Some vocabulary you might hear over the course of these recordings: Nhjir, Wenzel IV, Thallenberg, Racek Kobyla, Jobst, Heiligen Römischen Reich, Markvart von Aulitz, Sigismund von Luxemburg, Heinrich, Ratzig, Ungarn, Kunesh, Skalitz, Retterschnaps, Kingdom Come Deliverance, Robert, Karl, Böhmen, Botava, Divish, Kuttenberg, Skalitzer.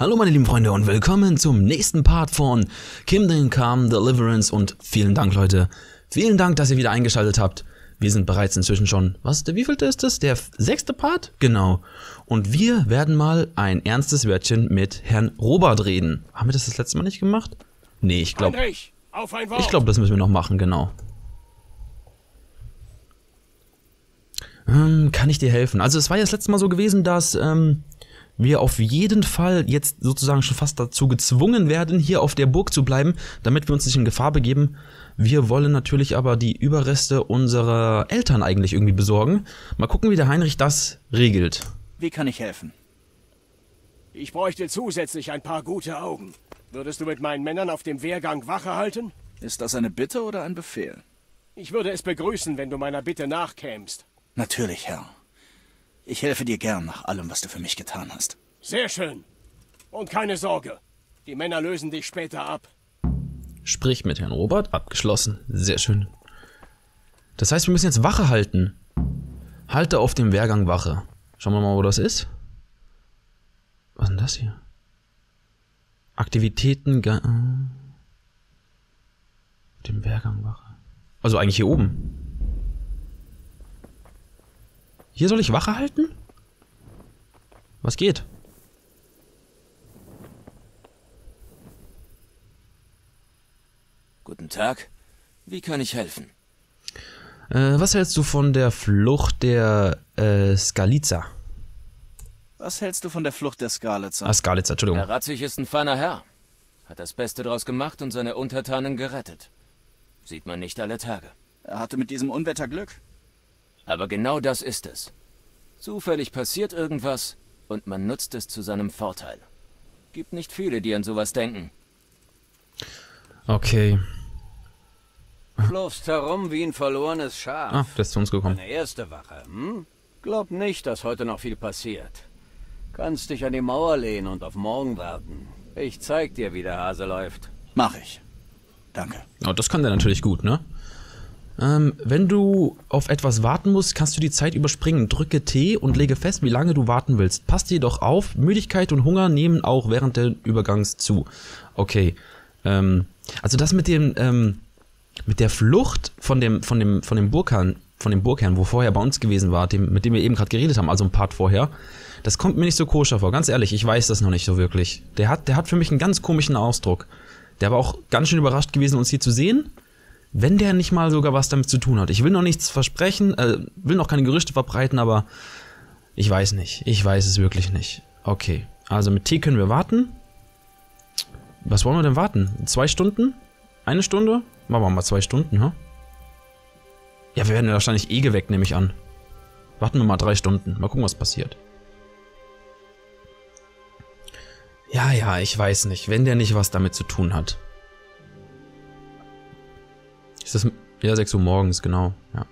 Hallo meine lieben Freunde und willkommen zum nächsten Part von Kingdom Come Deliverance und vielen Dank Leute. Vielen Dank, dass ihr wieder eingeschaltet habt. Wir sind bereits inzwischen schon, wievielte ist das? Der sechste Part? Genau. Und wir werden mal ein ernstes Wörtchen mit Herrn Robert reden. Haben wir das letzte Mal nicht gemacht? Nee, ich glaube... Heinrich, auf ein Wort. Ich glaube, das müssen wir noch machen, genau. Kann ich dir helfen? Also es war ja das letzte Mal so gewesen, dass... wir auf jeden Fall jetzt sozusagen schon fast dazu gezwungen werden, hier auf der Burg zu bleiben, damit wir uns nicht in Gefahr begeben. Wir wollen natürlich aber die Überreste unserer Eltern eigentlich irgendwie besorgen. Mal gucken, wie der Heinrich das regelt. Wie kann ich helfen? Ich bräuchte zusätzlich ein paar gute Augen. Würdest du mit meinen Männern auf dem Wehrgang Wache halten? Ist das eine Bitte oder ein Befehl? Ich würde es begrüßen, wenn du meiner Bitte nachkämst. Natürlich, Herr. Ich helfe dir gern nach allem, was du für mich getan hast. Sehr schön. Und keine Sorge. Die Männer lösen dich später ab. Sprich mit Herrn Robert. Abgeschlossen. Sehr schön. Das heißt, wir müssen jetzt Wache halten. Halte auf dem Wehrgang Wache. Schauen wir mal, wo das ist. Was ist denn das hier? Aktivitäten... Auf dem Wehrgang Wache. Also eigentlich hier oben. Hier soll ich Wache halten? Was geht? Guten Tag. Wie kann ich helfen? Was hältst du von der Flucht der Skalitzer? Was hältst du von der Flucht der Skalitzer? Ah, Skalitzer, Entschuldigung. Der Ratzig ist ein feiner Herr. Hat das Beste draus gemacht und seine Untertanen gerettet. Sieht man nicht alle Tage. Er hatte mit diesem Unwetter Glück. Aber genau das ist es. Zufällig passiert irgendwas und man nutzt es zu seinem Vorteil. Gibt nicht viele, die an sowas denken. Okay. Laufst herum wie ein verlorenes Schaf. Ah, das ist zu uns gekommen. Eine erste Wache, hm? Glaub nicht, dass heute noch viel passiert. Kannst dich an die Mauer lehnen und auf morgen warten. Ich zeig dir, wie der Hase läuft. Mach ich. Danke. Oh, das kann der natürlich gut, ne? Wenn du auf etwas warten musst, kannst du die Zeit überspringen. Drücke T und lege fest, wie lange du warten willst. Passt jedoch auf, Müdigkeit und Hunger nehmen auch während des Übergangs zu. Okay. Also das mit dem, mit der Flucht von dem Burgherrn, wo vorher bei uns gewesen war, mit dem wir eben gerade geredet haben, also ein Part vorher, das kommt mir nicht so koscher vor. Ganz ehrlich, ich weiß das noch nicht so wirklich. Der hat für mich einen ganz komischen Ausdruck. Der war auch ganz schön überrascht gewesen, uns hier zu sehen. Wenn der nicht mal sogar was damit zu tun hat. Ich will noch nichts versprechen, will noch keine Gerüchte verbreiten, aber ich weiß nicht. Ich weiß es wirklich nicht. Okay, also mit T können wir warten. Was wollen wir denn warten? 2 Stunden? 1 Stunde? Machen wir mal 2 Stunden, ha? Ja, wir werden wahrscheinlich eh geweckt, nehme ich an. Warten wir mal 3 Stunden. Mal gucken, was passiert. Ja, ich weiß nicht. Wenn der nicht was damit zu tun hat. Ist das, ja, 6 Uhr morgens, genau. Ja.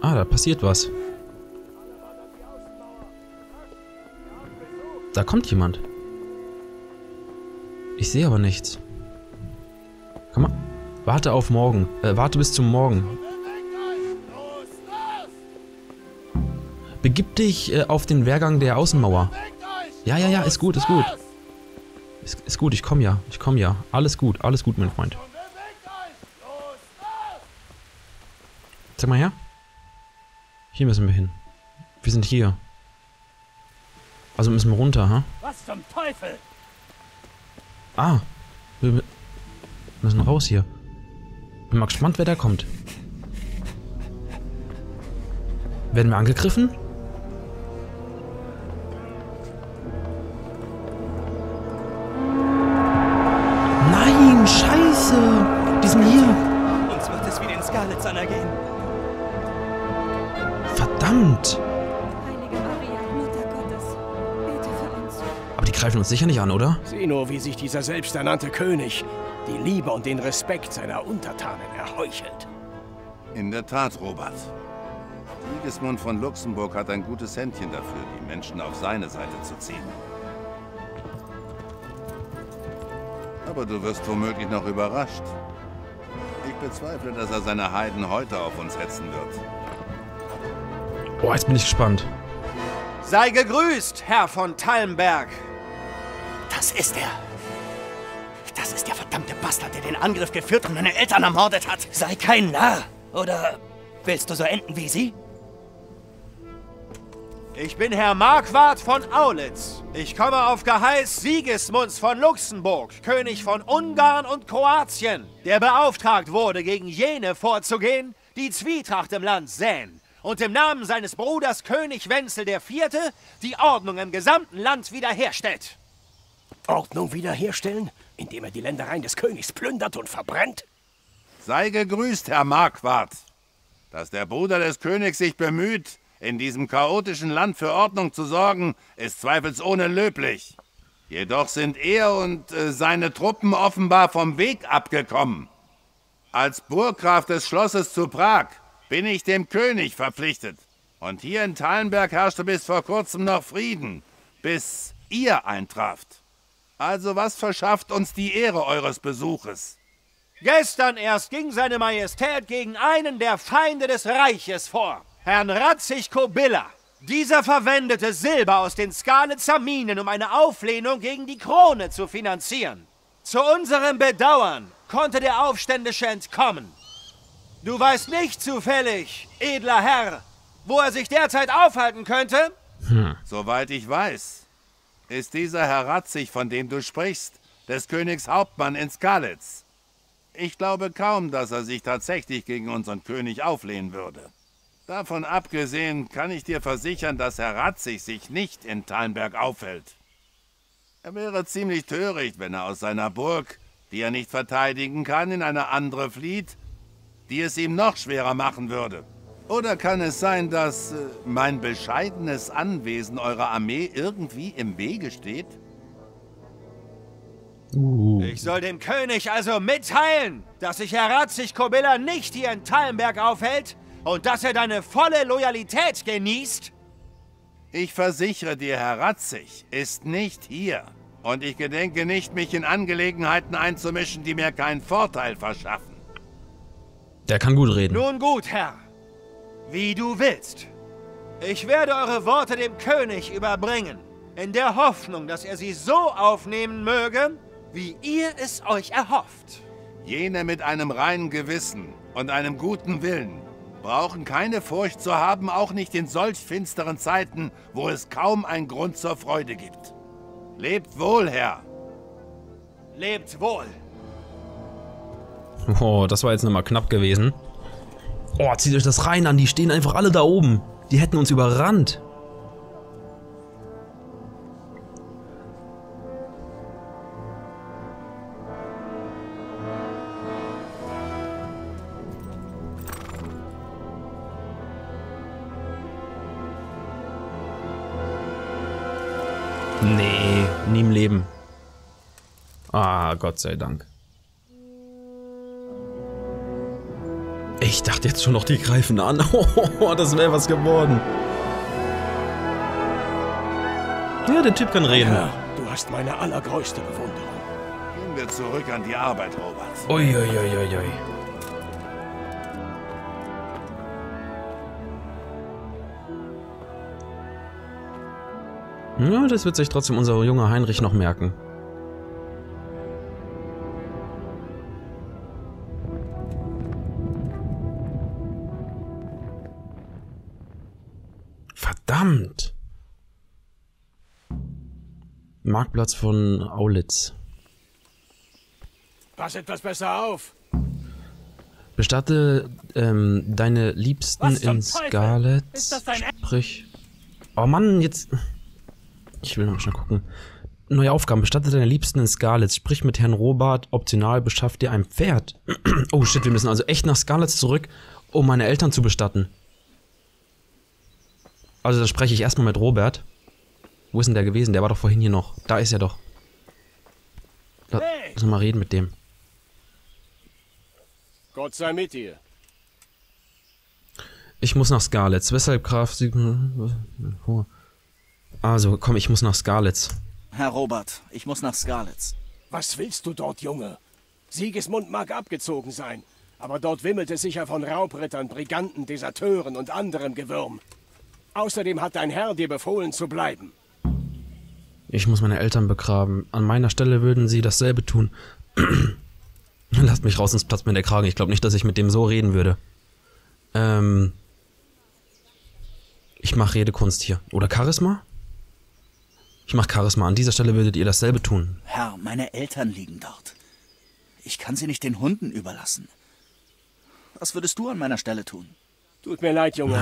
Ah, da passiert was. Da kommt jemand. Ich sehe aber nichts. Komm mal. Warte auf morgen. Warte bis zum Morgen. Begib dich auf den Wehrgang der Außenmauer. Ja, ist gut, ist gut. Ist gut, ich komm ja, Alles gut, mein Freund. Zeig mal her. Hier müssen wir hin. Wir sind hier. Also müssen wir runter, ha? Was zum Teufel? Ah. Wir müssen raus hier. Bin mal gespannt, wer da kommt. Werden wir angegriffen? Verdammt! Aber die greifen uns sicher nicht an, oder? Sieh nur, wie sich dieser selbsternannte König die Liebe und den Respekt seiner Untertanen erheuchelt. In der Tat, Robert. Sigismund von Luxemburg hat ein gutes Händchen dafür, die Menschen auf seine Seite zu ziehen. Aber du wirst womöglich noch überrascht. Ich bezweifle, dass er seine Heiden heute auf uns hetzen wird. Boah, jetzt bin ich gespannt. Sei gegrüßt, Herr von Thallenberg. Das ist er. Das ist der verdammte Bastard, der den Angriff geführt und meine Eltern ermordet hat. Sei kein Narr. Oder willst du so enden wie sie? Ich bin Herr Markvart von Aulitz. Ich komme auf Geheiß Sigismunds von Luxemburg, König von Ungarn und Kroatien, der beauftragt wurde, gegen jene vorzugehen, die Zwietracht im Land säen und im Namen seines Bruders König Wenzel IV. Die Ordnung im gesamten Land wiederherstellt. Ordnung wiederherstellen? Indem er die Ländereien des Königs plündert und verbrennt? Sei gegrüßt, Herr Markvart. Dass der Bruder des Königs sich bemüht, in diesem chaotischen Land für Ordnung zu sorgen, ist zweifelsohne löblich. Jedoch sind er und seine Truppen offenbar vom Weg abgekommen. Als Burggraf des Schlosses zu Prag bin ich dem König verpflichtet. Und hier in Thallenberg herrschte bis vor kurzem noch Frieden, bis ihr eintraft. Also was verschafft uns die Ehre eures Besuches? Gestern erst ging seine Majestät gegen einen der Feinde des Reiches vor. Herrn Racek Kobyla. Dieser verwendete Silber aus den Skalitzer Minen, um eine Auflehnung gegen die Krone zu finanzieren. Zu unserem Bedauern konnte der Aufständische entkommen. Du weißt nicht zufällig, edler Herr, wo er sich derzeit aufhalten könnte? Soweit ich weiß, ist dieser Herr Ratzig, von dem du sprichst, des Königs Hauptmann in Skalitz. Ich glaube kaum, dass er sich tatsächlich gegen unseren König auflehnen würde. Davon abgesehen kann ich dir versichern, dass Herr Ratzig sich nicht in Thallenberg aufhält. Er wäre ziemlich töricht, wenn er aus seiner Burg, die er nicht verteidigen kann, in eine andere flieht, die es ihm noch schwerer machen würde. Oder kann es sein, dass mein bescheidenes Anwesen eurer Armee irgendwie im Wege steht? Ich soll dem König also mitteilen, dass sich Herr Ratzig Kobyla nicht hier in Thallenberg aufhält? Und dass er deine volle Loyalität genießt? Ich versichere dir, Herr Ratzig ist nicht hier. Und ich gedenke nicht, mich in Angelegenheiten einzumischen, die mir keinen Vorteil verschaffen. Der kann gut reden. Nun gut, Herr. Wie du willst. Ich werde eure Worte dem König überbringen, in der Hoffnung, dass er sie so aufnehmen möge, wie ihr es euch erhofft. Jene mit einem reinen Gewissen und einem guten Willen brauchen keine Furcht zu haben, auch nicht in solch finsteren Zeiten, wo es kaum einen Grund zur Freude gibt. Lebt wohl, Herr. Lebt wohl. Oh, das war jetzt nochmal knapp gewesen. Oh, zieht euch das rein an, die stehen einfach alle da oben. Die hätten uns überrannt. Nee, nie im Leben. Ah, Gott sei Dank. Ich dachte jetzt schon noch, die greifen an. Oh, das wäre was geworden. Ja, der Typ kann reden. Ja, du hast meine allergrößte Bewunderung. Gehen wir zurück an die Arbeit, Robert. Uiuiuiui. Ja, das wird sich trotzdem unser junger Heinrich noch merken. Verdammt! Marktplatz von Aulitz. Pass etwas besser auf! Bestatte deine Liebsten in Skalitz. Sprich. Oh Mann, jetzt. Ich will noch schnell gucken. Neue Aufgaben. Bestatte deine Liebsten in Skalitz. Sprich mit Herrn Robert. Optional beschafft dir ein Pferd. Oh shit, wir müssen also echt nach Skalitz zurück, um meine Eltern zu bestatten. Also da spreche ich erstmal mit Robert. Wo ist denn der gewesen? Der war doch vorhin hier noch. Da ist er doch. Lass mal reden mit dem. Gott sei mit dir. Ich muss nach Skalitz. Weshalb Graf Siegmund... Also, komm, ich muss nach Skalitz. Herr Robert, ich muss nach Skalitz. Was willst du dort, Junge? Sigismund mag abgezogen sein, aber dort wimmelt es sicher von Raubrittern, Briganten, Deserteuren und anderem Gewürm. Außerdem hat dein Herr dir befohlen zu bleiben. Ich muss meine Eltern begraben. An meiner Stelle würden sie dasselbe tun. Lasst mich raus, sonst platzt mir der Kragen. Ich glaube nicht, dass ich mit dem so reden würde. Ich mache Redekunst hier. Oder Charisma? Ich mache Charisma. An dieser Stelle würdet ihr dasselbe tun. Herr, meine Eltern liegen dort. Ich kann sie nicht den Hunden überlassen. Was würdest du an meiner Stelle tun? Tut mir leid, Junge.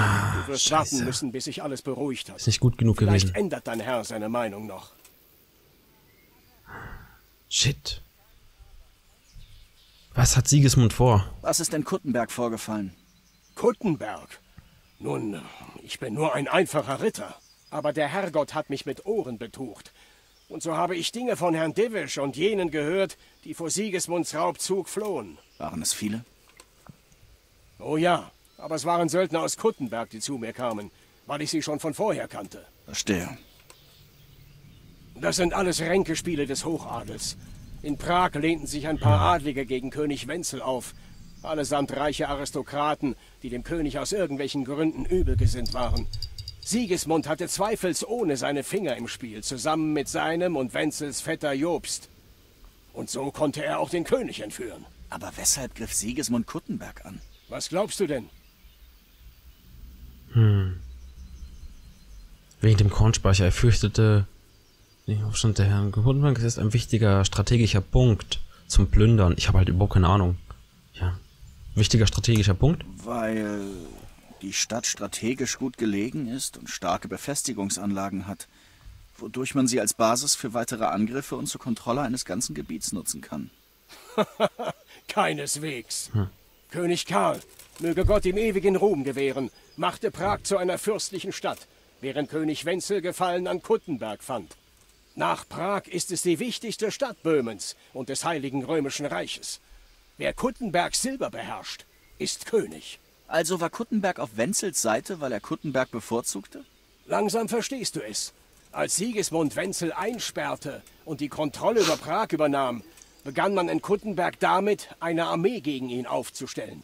Du wirst warten müssen, bis sich alles beruhigt hat. Ist nicht gut genug gewesen. Vielleicht ändert dein Herr seine Meinung noch. Shit. Was hat Sigismund vor? Was ist in Kuttenberg vorgefallen? Kuttenberg? Nun, ich bin nur ein einfacher Ritter. Aber der Herrgott hat mich mit Ohren betucht. Und so habe ich Dinge von Herrn Divish und jenen gehört, die vor Sigismunds Raubzug flohen. Waren es viele? Oh ja, aber es waren Söldner aus Kuttenberg, die zu mir kamen, weil ich sie schon von vorher kannte. Verstehe. Das sind alles Ränkespiele des Hochadels. In Prag lehnten sich ein paar Adlige gegen König Wenzel auf. Allesamt reiche Aristokraten, die dem König aus irgendwelchen Gründen übelgesinnt waren. Sigismund hatte zweifelsohne seine Finger im Spiel, zusammen mit seinem und Wenzels Vetter Jobst. Und so konnte er auch den König entführen. Aber weshalb griff Sigismund Kuttenberg an? Was glaubst du denn? Wegen dem Kornspeicher. Er fürchtete den Aufstand der Herren. Kuttenberg ist ein wichtiger strategischer Punkt zum Plündern. Ich habe halt überhaupt keine Ahnung. Ja. Wichtiger strategischer Punkt? Weil die Stadt strategisch gut gelegen ist und starke Befestigungsanlagen hat, wodurch man sie als Basis für weitere Angriffe und zur Kontrolle eines ganzen Gebiets nutzen kann. Keineswegs. König Karl, möge Gott ihm ewigen Ruhm gewähren, machte Prag zu einer fürstlichen Stadt, während König Wenzel Gefallen an Kuttenberg fand. Nach Prag ist es die wichtigste Stadt Böhmens und des Heiligen Römischen Reiches. Wer Kuttenbergs Silber beherrscht, ist König. Also war Kuttenberg auf Wenzels Seite, weil er Kuttenberg bevorzugte? Langsam verstehst du es. Als Sigismund Wenzel einsperrte und die Kontrolle über Prag übernahm, begann man in Kuttenberg damit, eine Armee gegen ihn aufzustellen.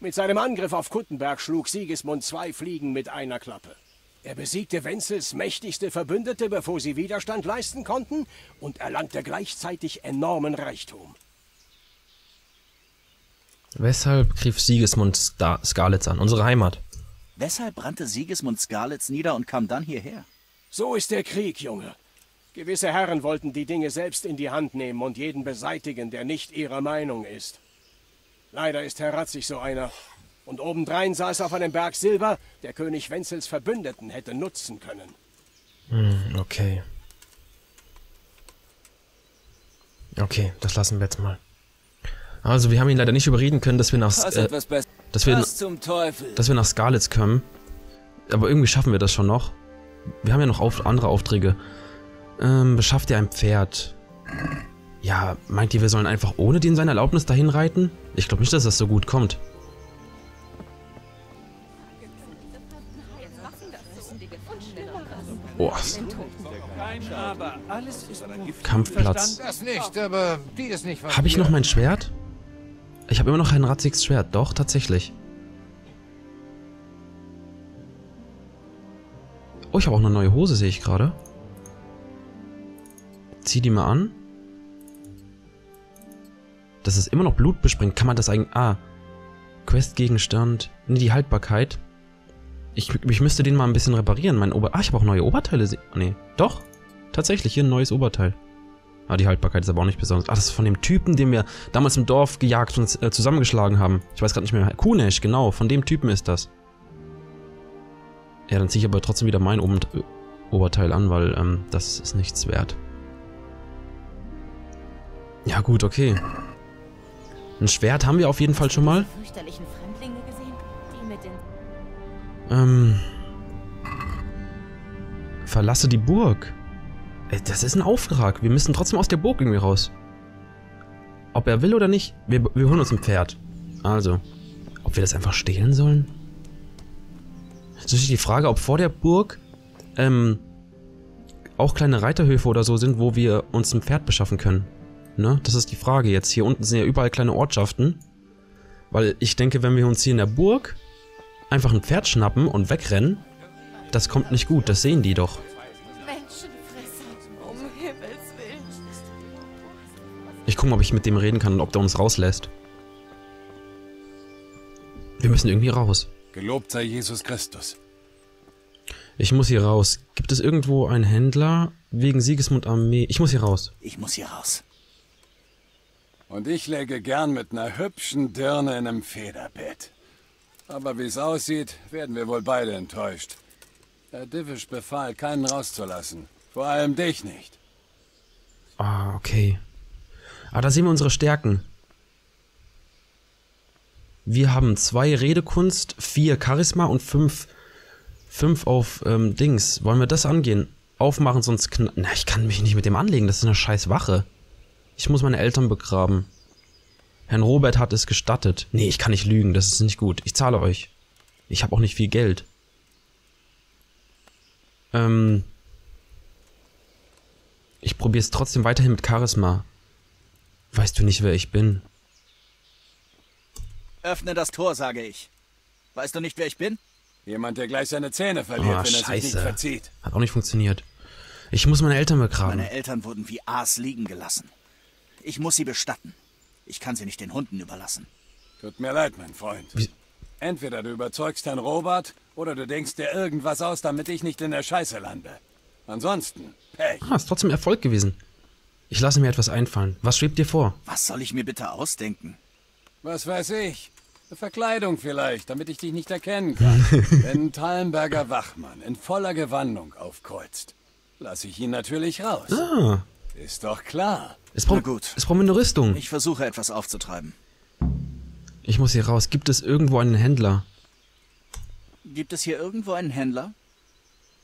Mit seinem Angriff auf Kuttenberg schlug Sigismund zwei Fliegen mit einer Klappe. Er besiegte Wenzels mächtigste Verbündete, bevor sie Widerstand leisten konnten, und erlangte gleichzeitig enormen Reichtum. Weshalb griff Sigismund Skalitz an, unsere Heimat? Weshalb brannte Sigismund Skalitz nieder und kam dann hierher? So ist der Krieg, Junge. Gewisse Herren wollten die Dinge selbst in die Hand nehmen und jeden beseitigen, der nicht ihrer Meinung ist. Leider ist Herr Ratzig so einer. Und obendrein saß auf einem Berg Silber, der König Wenzels Verbündeten hätte nutzen können. Okay. Okay, das lassen wir jetzt mal. Also, wir haben ihn leider nicht überreden können, dass wir nach Skalitz kommen. Aber irgendwie schaffen wir das schon noch. Wir haben ja noch andere Aufträge. Beschafft ihr ein Pferd? Ja, meint ihr, wir sollen einfach ohne den seine Erlaubnis dahin reiten? Ich glaube nicht, dass das so gut kommt. Oh. Kampfplatz. Habe ich noch mein Schwert? Ich habe immer noch ein Ratzigs Schwert. Doch, tatsächlich. Oh, ich habe auch eine neue Hose, sehe ich gerade. Zieh die mal an. Das ist immer noch blutbesprengt. Kann man das eigentlich... Ah. Questgegenstand. Nee, die Haltbarkeit. Ich müsste den mal ein bisschen reparieren. Mein ich habe auch neue Oberteile. Nee, doch. Tatsächlich, hier ein neues Oberteil. Ah, die Haltbarkeit ist aber auch nicht besonders. Ah, das ist von dem Typen, den wir damals im Dorf gejagt und zusammengeschlagen haben. Ich weiß gerade nicht mehr. Kunesh, genau. Von dem Typen ist das. Ja, dann ziehe ich aber trotzdem wieder mein Oberteil an, weil das ist nichts wert. Ja gut, okay. Ein Schwert haben wir auf jeden Fall schon mal. Verlasse die Burg. Das ist ein Auftrag. Wir müssen trotzdem aus der Burg irgendwie raus. Ob er will oder nicht, wir holen uns ein Pferd. Also, ob wir das einfach stehlen sollen? Jetzt ist die Frage, ob vor der Burg auch kleine Reiterhöfe oder so sind, wo wir uns ein Pferd beschaffen können. Ne? Das ist die Frage jetzt. Hier unten sind ja überall kleine Ortschaften. Weil ich denke, wenn wir uns hier in der Burg einfach ein Pferd schnappen und wegrennen, Das kommt nicht gut, das sehen die doch. Menschenfresser, um Himmels Willen. Ich gucke mal, ob ich mit dem reden kann und ob der uns rauslässt. Wir müssen irgendwie raus. Gelobt sei Jesus Christus. Ich muss hier raus. Gibt es irgendwo einen Händler wegen Sigismund Armee? Ich muss hier raus. Ich muss hier raus. Und ich läge gern mit einer hübschen Dirne in einem Federbett. Aber wie es aussieht, werden wir wohl beide enttäuscht. Herr Divish befahl, keinen rauszulassen. Vor allem dich nicht. Ah, okay. Ah, da sehen wir unsere Stärken. Wir haben 2 Redekunst, 4 Charisma und 5 auf Dings. Wollen wir das angehen? Aufmachen, sonst knallt. Na, ich kann mich nicht mit dem anlegen. Das ist eine scheiß Wache. Ich muss meine Eltern begraben. Herrn Robert hat es gestattet. Nee, ich kann nicht lügen. Das ist nicht gut. Ich zahle euch. Ich habe auch nicht viel Geld. Ich probiere es trotzdem weiterhin mit Charisma. Weißt du nicht, wer ich bin? Öffne das Tor, sage ich. Weißt du nicht, wer ich bin? Jemand, der gleich seine Zähne verliert, wenn er sich nicht verzieht. Hat auch nicht funktioniert. Ich muss meine Eltern begraben. Meine Eltern wurden wie Aas liegen gelassen. Ich muss sie bestatten. Ich kann sie nicht den Hunden überlassen. Tut mir leid, mein Freund. Wie? Entweder du überzeugst Herrn Robert, oder du denkst dir irgendwas aus, damit ich nicht in der Scheiße lande. Ansonsten, Pech. Ah, ist trotzdem Erfolg gewesen. Ich lasse mir etwas einfallen. Was schwebt dir vor? Was soll ich mir bitte ausdenken? Was weiß ich? Eine Verkleidung vielleicht, damit ich dich nicht erkennen kann. Wenn ein Thallenberger Wachmann in voller Gewandung aufkreuzt, lasse ich ihn natürlich raus. Ah. Ist doch klar. Na gut. Es braucht eine Rüstung. Ich versuche etwas aufzutreiben. Ich muss hier raus. Gibt es irgendwo einen Händler? Gibt es hier irgendwo einen Händler?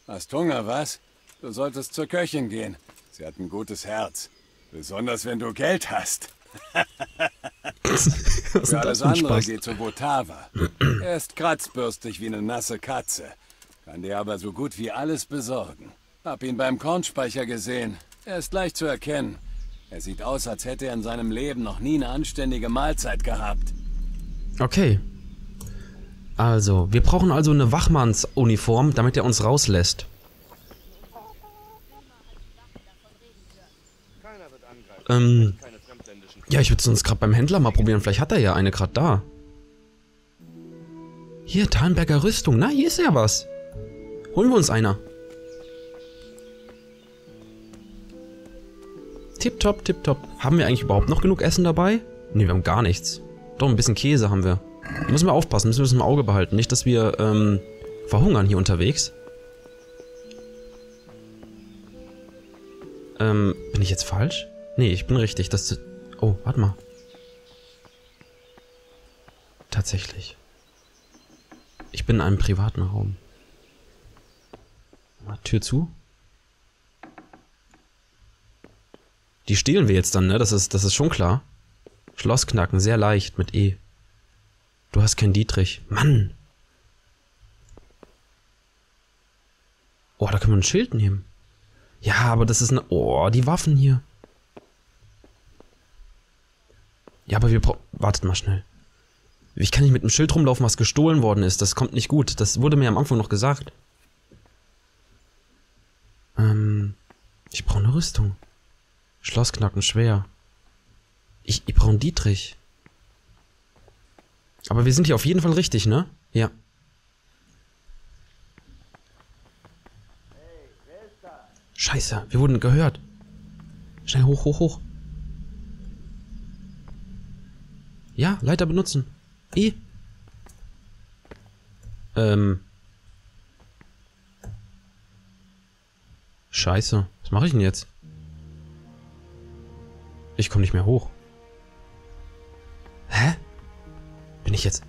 Hast Hunger, was? Du solltest zur Köchin gehen. Sie hat ein gutes Herz. Besonders wenn du Geld hast. Für alles andere geht zu Botava. Er ist kratzbürstig wie eine nasse Katze. Kann dir aber so gut wie alles besorgen. Hab ihn beim Kornspeicher gesehen. Er ist leicht zu erkennen. Er sieht aus, als hätte er in seinem Leben noch nie eine anständige Mahlzeit gehabt. Okay. Also, wir brauchen also eine Wachmannsuniform, damit er uns rauslässt. Ja, ich würde es uns gerade beim Händler mal probieren. Vielleicht hat er ja eine gerade da. Hier, Thallenberger Rüstung. Na, hier ist ja was. Holen wir uns einer. Tipptopp, tipptopp. Haben wir eigentlich überhaupt noch genug Essen dabei? Ne, wir haben gar nichts. Doch, ein bisschen Käse haben wir. Müssen wir aufpassen, müssen wir das im Auge behalten. Nicht, dass wir verhungern hier unterwegs. Bin ich jetzt falsch? Ne, ich bin richtig. Das... Oh, warte mal. Tatsächlich. Ich bin in einem privaten Raum. Tür zu. Die stehlen wir jetzt dann, ne? Das ist schon klar. Schloss knacken, sehr leicht mit E. Du hast keinen Dietrich. Mann! Oh, da können wir ein Schild nehmen. Ja, aber das ist eine... Oh, die Waffen hier. Ja, aber wir brauchen... Wartet mal schnell. Ich kann nicht mit einem Schild rumlaufen, was gestohlen worden ist. Das kommt nicht gut. Das wurde mir am Anfang noch gesagt. Ich brauche eine Rüstung. Schloss knacken, schwer. Ich brauche einen Dietrich. Aber wir sind hier auf jeden Fall richtig, ne? Ja. Scheiße, wir wurden gehört. Schnell hoch, hoch, hoch. Ja, Leiter benutzen. E. Scheiße. Was mache ich denn jetzt? Ich komme nicht mehr hoch. Hä? Bin ich jetzt...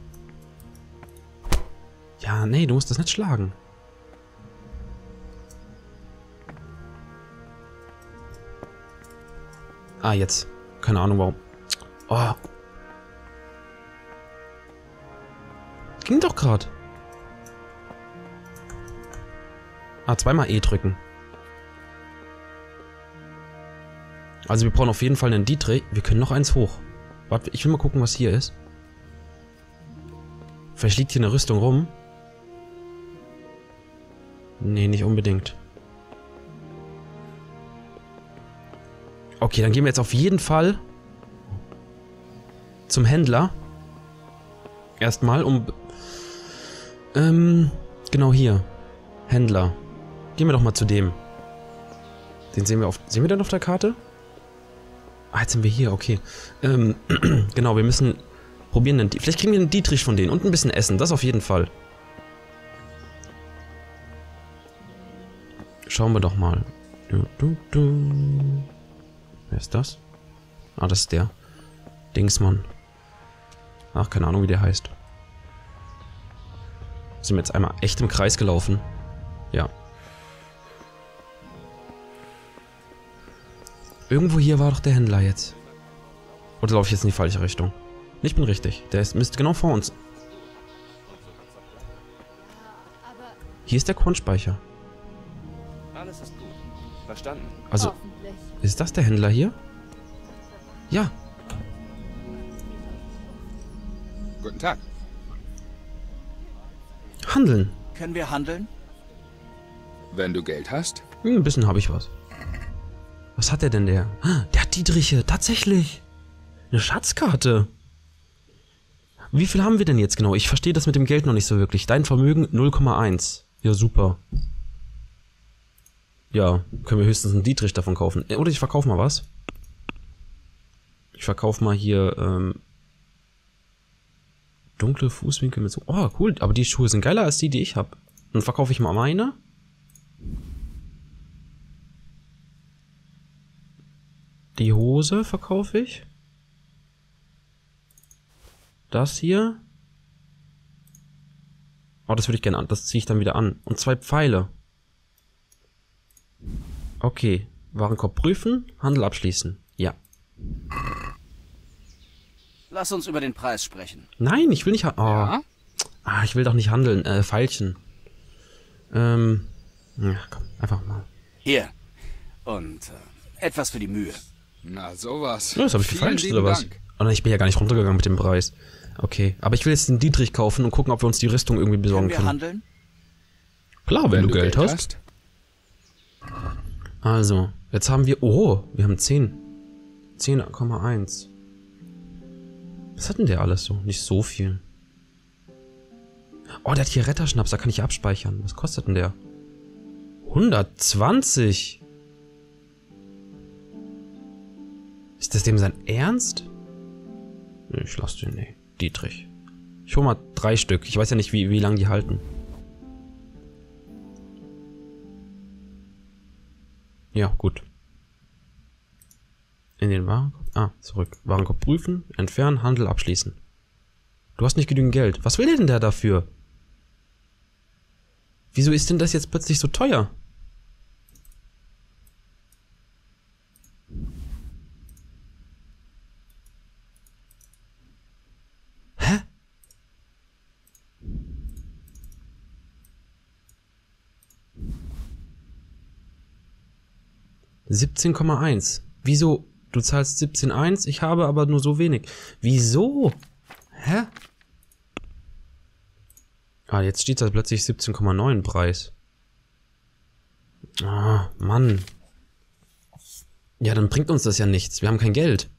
Ja, nee, du musst das nicht schlagen. Ah, jetzt. Keine Ahnung, warum. Oh. Ging doch gerade. Ah, zweimal E drücken. Also wir brauchen auf jeden Fall einen Dietrich. Wir können noch eins hoch. Warte, ich will mal gucken, was hier ist. Vielleicht liegt hier eine Rüstung rum. Nee, nicht unbedingt. Okay, dann gehen wir jetzt auf jeden Fall zum Händler. Erstmal, um... genau hier. Händler. Gehen wir doch mal zu dem. Den sehen wir auf... Sehen wir den auf der Karte? Ah, jetzt sind wir hier, okay. Genau, wir müssen probieren den... Vielleicht kriegen wir einen Dietrich von denen und ein bisschen Essen, das auf jeden Fall. Schauen wir doch mal. Wer ist das? Ah, das ist der Dingsmann. Ach, keine Ahnung, wie der heißt. Sind wir jetzt einmal echt im Kreis gelaufen? Ja. Irgendwo hier war doch der Händler jetzt. Oder laufe ich jetzt in die falsche Richtung? Ich bin richtig. Der ist genau vor uns. Hier ist der Kornspeicher. Alles ist gut. Verstanden. Also, ist das der Händler hier? Ja. Guten Tag. Handeln. Können wir handeln? Wenn du Geld hast? Ein bisschen habe ich was. Was hat der denn der? Der hat Dietriche, tatsächlich. Eine Schatzkarte. Wie viel haben wir denn jetzt genau? Ich verstehe das mit dem Geld noch nicht so wirklich. Dein Vermögen 0,1. Ja, super. Ja, können wir höchstens einen Dietrich davon kaufen. Oder ich verkaufe mal was. Ich verkaufe mal hier, dunkle Fußwinkel mit so... Oh, cool. Aber die Schuhe sind geiler als die, die ich habe. Dann verkaufe ich mal meine. Die Hose verkaufe ich. Das hier. Oh, das würde ich gerne an. Das ziehe ich dann wieder an. Und 2 Pfeile. Okay. Warenkorb prüfen. Handel abschließen. Ja. Lass uns über den Preis sprechen. Nein, ich will nicht... Oh. Ja? Ah, ich will doch nicht handeln. Feilchen. Ja, komm. Einfach mal. Hier. Und etwas für die Mühe. Na, sowas. Ja, das habe ich gefeilscht, oder was? Oh nein, ich bin ja gar nicht runtergegangen mit dem Preis. Okay, aber ich will jetzt den Dietrich kaufen und gucken, ob wir uns die Rüstung irgendwie besorgen können. Können wir handeln? Klar, wenn du Geld hast. Also, jetzt haben wir... Oh, wir haben 10. 10,1. Was hat denn der alles so? Nicht so viel. Oh, der hat hier Retterschnaps, da kann ich abspeichern. Was kostet denn der? 120? Ist das dem sein Ernst? Nee, ich lasse den, nee. Dietrich. Ich hole mal 3 Stück. Ich weiß ja nicht, wie lange die halten. Ja, gut. In den Warenkorb. Ah, zurück. Warenkorb prüfen, entfernen, Handel abschließen. Du hast nicht genügend Geld. Was will denn der dafür? Wieso ist denn das jetzt plötzlich so teuer? Hä? " 17,1. Wieso... Du zahlst 17,1, ich habe aber nur so wenig. Wieso? Hä? Ah, jetzt steht da plötzlich 17,9 Preis. Ah, Mann. Ja, dann bringt uns das ja nichts. Wir haben kein Geld.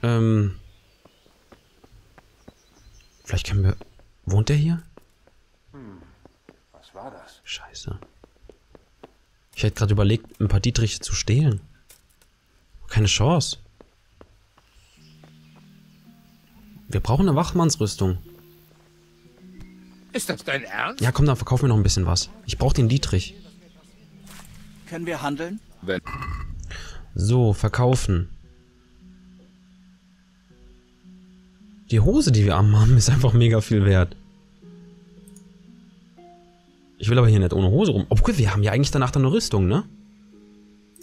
Vielleicht können wir... Wohnt der hier? Was war das? Scheiße. Ich hätte gerade überlegt, ein paar Dietriche zu stehlen. Keine Chance. Wir brauchen eine Wachmannsrüstung. Ist das dein Ernst? Ja, komm, dann verkaufen wir noch ein bisschen was. Ich brauche den Dietrich. Können wir handeln? Wenn. So, verkaufen. Die Hose, die wir haben, ist einfach mega viel wert. Ich will aber hier nicht ohne Hose rum. Obwohl, wir haben ja eigentlich danach dann eine Rüstung, ne?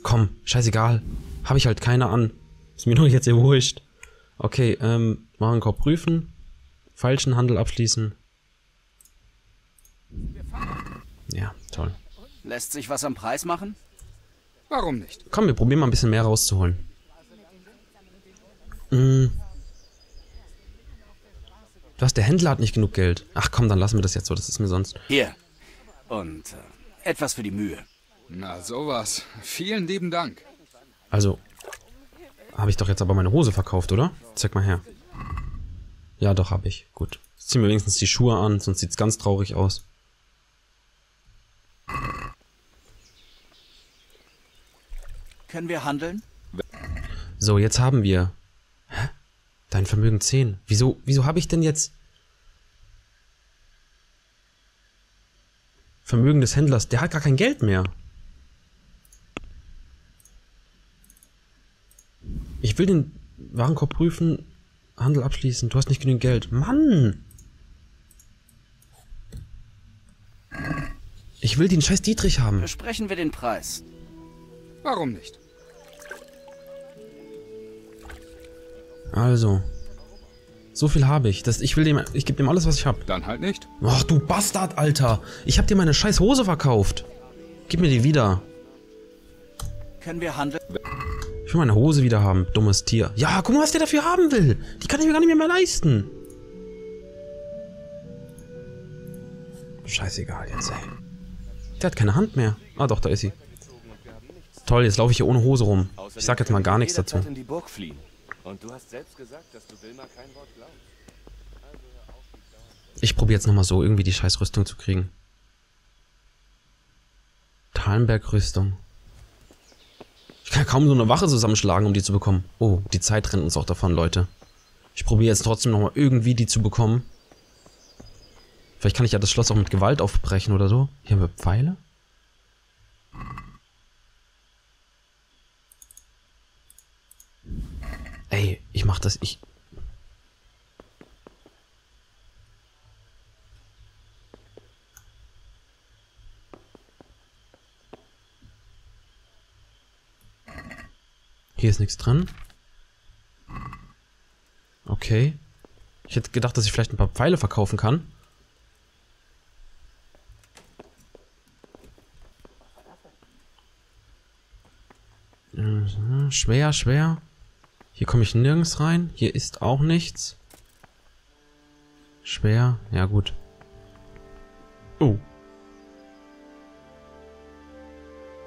Komm, scheißegal. Habe ich halt keine an. Ist mir doch jetzt hier wurscht. Okay, Warenkorb prüfen. Falschen Handel abschließen. Ja, toll. Lässt sich was am Preis machen? Warum nicht? Komm, wir probieren mal ein bisschen mehr rauszuholen. Du hast, der Händler hat nicht genug Geld. Ach komm, dann lassen wir das jetzt so, das ist mir sonst... Hier. Und etwas für die Mühe. Na sowas. Vielen lieben Dank. Also, habe ich doch jetzt aber meine Hose verkauft, oder? Zeig mal her. Ja, doch, habe ich. Gut. Jetzt ziehen wir wenigstens die Schuhe an, sonst sieht es ganz traurig aus. Können wir handeln? So, jetzt haben wir... Hä? Dein Vermögen 10. Wieso habe ich denn jetzt... Vermögen des Händlers. Der hat gar kein Geld mehr. Ich will den Warenkorb prüfen. Handel abschließen. Du hast nicht genügend Geld. Mann! Ich will den scheiß Dietrich haben. Besprechen wir den Preis. Warum nicht? Also. So viel habe ich. Das, ich gebe dem alles, was ich habe. Dann halt nicht. Ach du Bastard, Alter. Ich habe dir meine scheiß Hose verkauft. Gib mir die wieder. Können wir handeln? Ich will meine Hose wieder haben, dummes Tier. Ja, guck mal, was der dafür haben will. Die kann ich mir gar nicht mehr leisten. Scheißegal jetzt, ey. Der hat keine Hand mehr. Ah doch, da ist sie. Toll, jetzt laufe ich hier ohne Hose rum. Ich sag jetzt mal gar nichts dazu. Ich probiere jetzt nochmal so irgendwie die Scheißrüstung zu kriegen. Thallenberg-Rüstung. Ich kann kaum so eine Wache zusammenschlagen, um die zu bekommen. Oh, die Zeit rennt uns auch davon, Leute. Ich probiere jetzt trotzdem nochmal irgendwie die zu bekommen. Vielleicht kann ich ja das Schloss auch mit Gewalt aufbrechen oder so. Hier haben wir Pfeile. Ey, ich mach das, Hier ist nichts dran. Okay. Ich hätte gedacht, dass ich vielleicht ein paar Pfeile verkaufen kann. Schwer, schwer. Hier komme ich nirgends rein. Hier ist auch nichts. Schwer. Ja, gut. Oh.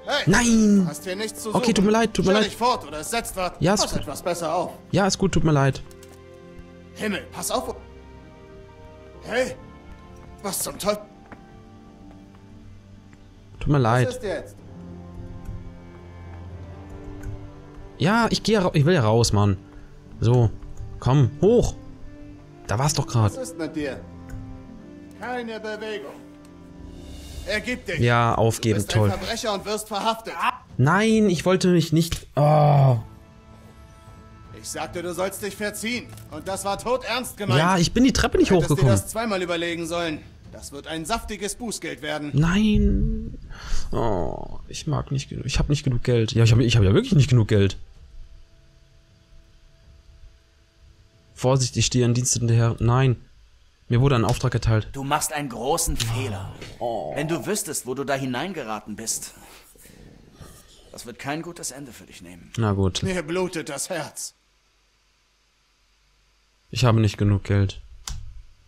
Hey, nein! Hast hier nichts zu suchen. Okay, tut mir leid, tut mir leid. Stell dich fort oder es setzt was. Ja, ist etwas besser auf. Ja, ist gut, tut mir leid. Himmel, pass auf. Hey, was zum Teufel? Tut mir leid. Was ist jetzt? Ja, ich will ja raus, Mann. So, komm, hoch. Da war's doch gerade. Was ist mit dir? Keine Bewegung. Ergib dich. Ja, aufgeben, du bist toll. Ein Verbrecher und wirst verhaftet. Nein, ich wollte mich nicht. Oh. Ich sagte, du sollst dich verziehen. Und das war todernst gemeint. Ja, ich bin die Treppe nicht hochgekommen. Du hättest dir das zweimal überlegen sollen. Das wird ein saftiges Bußgeld werden. Nein. Oh, ich mag nicht genug. Ich habe nicht genug Geld. Ja, ich hab ja wirklich nicht genug Geld. Vorsicht, ich stehe in Diensten der Herr. Nein. Mir wurde ein Auftrag erteilt. Du machst einen großen Fehler. Oh. Wenn du wüsstest, wo du da hineingeraten bist. Das wird kein gutes Ende für dich nehmen. Na gut. Mir blutet das Herz. Ich habe nicht genug Geld.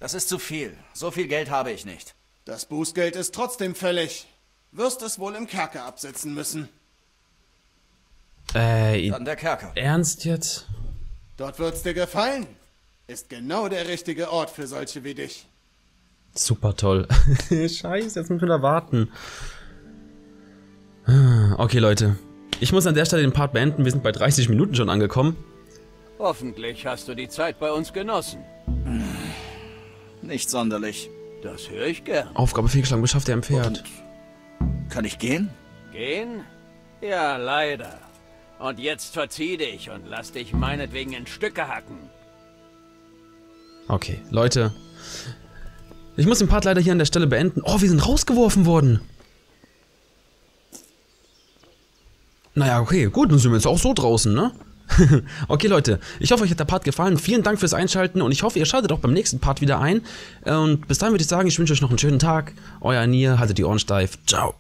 Das ist zu viel. So viel Geld habe ich nicht. Das Bußgeld ist trotzdem fällig. Wirst es wohl im Kerker absitzen müssen. An der Kerker. Ernst jetzt? Dort wird's dir gefallen. Ist genau der richtige Ort für solche wie dich. Super toll. Scheiße, jetzt müssen wir da warten. Okay, Leute. Ich muss an der Stelle den Part beenden. Wir sind bei 30 Minuten schon angekommen. Hoffentlich hast du die Zeit bei uns genossen. Nicht sonderlich. Das höre ich gern. Aufgabe fehlgeschlagen, beschafft er ein Pferd. Und kann ich gehen? Gehen? Ja, leider. Und jetzt verzieh dich und lass dich meinetwegen in Stücke hacken. Okay, Leute. Ich muss den Part leider hier an der Stelle beenden. Oh, wir sind rausgeworfen worden. Naja, okay, gut, dann sind wir jetzt auch so draußen, ne? Okay, Leute, ich hoffe, euch hat der Part gefallen. Vielen Dank fürs Einschalten und ich hoffe, ihr schaltet auch beim nächsten Part wieder ein. Und bis dahin würde ich sagen, ich wünsche euch noch einen schönen Tag. Euer Nhjir, haltet die Ohren steif. Ciao.